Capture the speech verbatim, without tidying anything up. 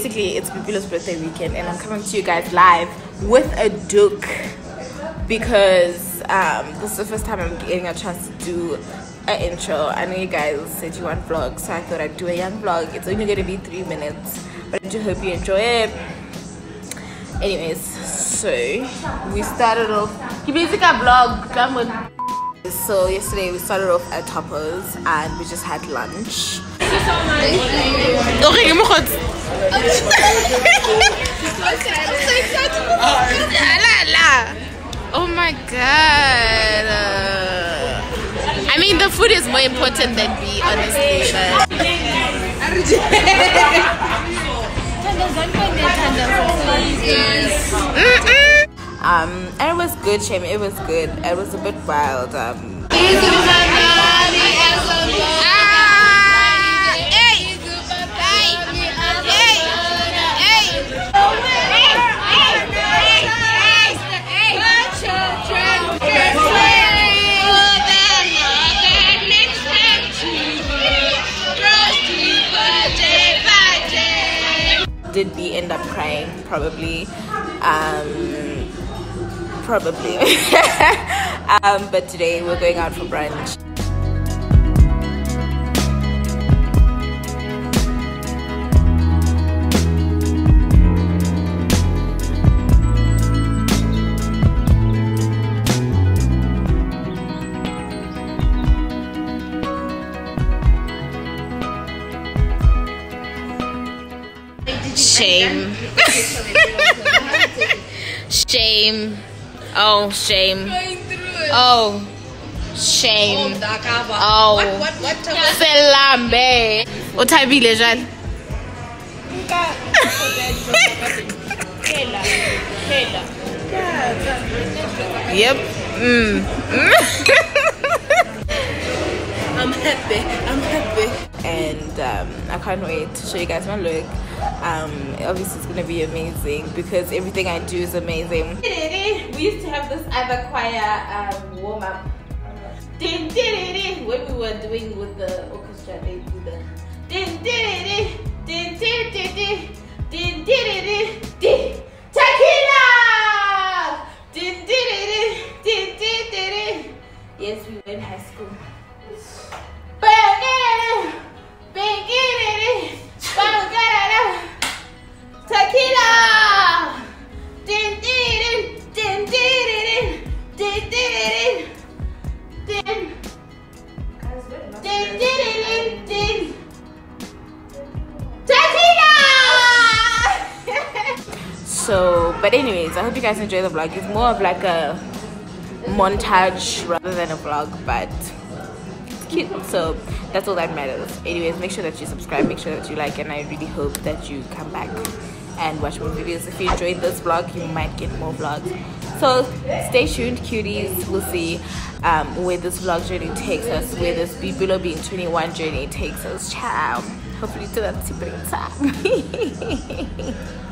Basically, it's Bipilo's birthday weekend and I'm coming to you guys live with a duke because um, this is the first time I'm getting a chance to do an intro. I know you guys said you want vlogs, so I thought I'd do a young vlog. It's only going to be three minutes, but I do hope you enjoy it. Anyways, so we started off. You basically vlog, come on. So yesterday we started off at Tapas and we just had lunch. Okay, I'm so excited. Oh my god. I mean, the food is more important than me, honestly. Um, and it was good, Shame. It was good. It was a bit wild. Um. Did we end up crying? Probably. Um, probably. um, but today we're going out for brunch. Shame. Shame. Oh, shame. Oh, shame. Oh, what, what, what? Selambe. Uthabile njani? Yep. Mm. I'm happy. I'm happy. And um, I can't wait to show you guys my look. Um, obviously it's gonna be amazing because everything I do is amazing. We used to have this other choir um, warm up. When we were doing with the orchestra, they do the. Yes, we were in high school. So, but anyways, I hope you guys enjoy the vlog. It's more of like a montage rather than a vlog, but it's cute, so that's all that matters. Anyways, make sure that you subscribe, make sure that you like, and I really hope that you come back and watch more videos. If you enjoyed this vlog, you might get more vlogs, so stay tuned, cuties. We'll see um, where this vlog journey takes us, where this Bipilo being twenty-one journey takes us. Ciao. Hopefully to that super time.